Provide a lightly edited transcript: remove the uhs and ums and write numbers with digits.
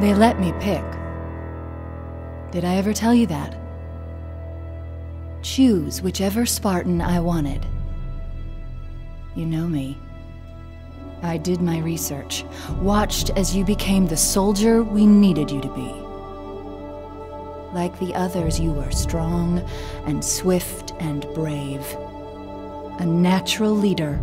They let me pick. Did I ever tell you that? Choose whichever Spartan I wanted. You know me. I did my research, watched as you became the soldier we needed you to be. Like the others, you were strong and swift and brave. A natural leader